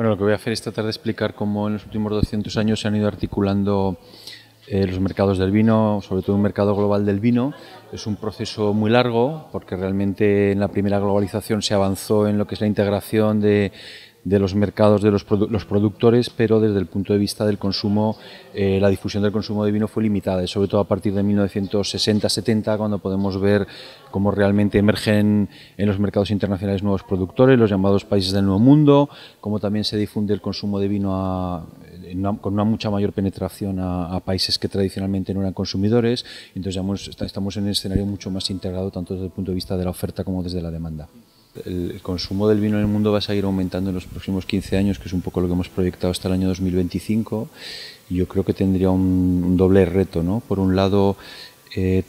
Bueno, lo que voy a hacer es tratar de explicar cómo en los últimos 200 años se han ido articulando los mercados del vino, sobre todo un mercado global del vino. Es un proceso muy largo porque realmente en la primera globalización se avanzó en lo que es la integración de los mercados de los productores, pero desde el punto de vista del consumo, la difusión del consumo de vino fue limitada, sobre todo a partir de 1960-70, cuando podemos ver cómo realmente emergen en los mercados internacionales nuevos productores, los llamados países del Nuevo Mundo, cómo también se difunde el consumo de vino con una mucha mayor penetración a países que tradicionalmente no eran consumidores. Entonces estamos en un escenario mucho más integrado, tanto desde el punto de vista de la oferta como desde la demanda. El consumo del vino en el mundo va a seguir aumentando en los próximos 15 años, que es un poco lo que hemos proyectado hasta el año 2025. Yo creo que tendría un doble reto, ¿no? Por un lado,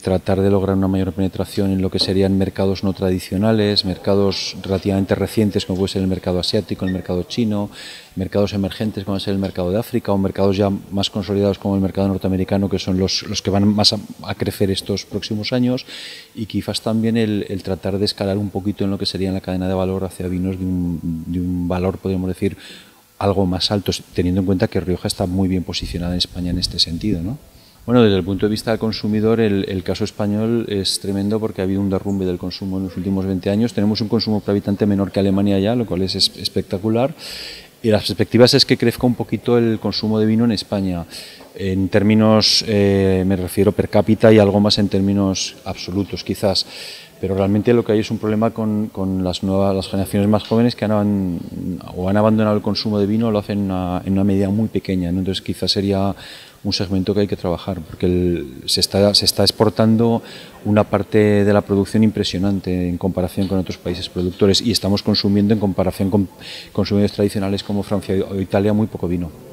tratar de lograr una mayor penetración en lo que serían mercados no tradicionales, mercados relativamente recientes como puede ser el mercado asiático, el mercado chino, mercados emergentes como puede ser el mercado de África o mercados ya más consolidados como el mercado norteamericano, que son los que van más a crecer estos próximos años, y quizás también el tratar de escalar un poquito en lo que sería la cadena de valor hacia vinos de un valor, podríamos decir, algo más alto, teniendo en cuenta que Rioja está muy bien posicionada en España en este sentido, ¿no? Bueno, desde el punto de vista del consumidor, el caso español es tremendo porque ha habido un derrumbe del consumo en los últimos 20 años. Tenemos un consumo per habitante menor que Alemania ya, lo cual es espectacular. Y las perspectivas es que crezca un poquito el consumo de vino en España. En términos, me refiero per cápita y algo más en términos absolutos quizás. Pero realmente lo que hay es un problema con las generaciones más jóvenes que han abandonado el consumo de vino, lo hacen en una medida muy pequeña, ¿no? Entonces quizás sería un segmento que hay que trabajar, porque se está exportando una parte de la producción impresionante en comparación con otros países productores, y estamos consumiendo en comparación con consumidores tradicionales como Francia o Italia muy poco vino.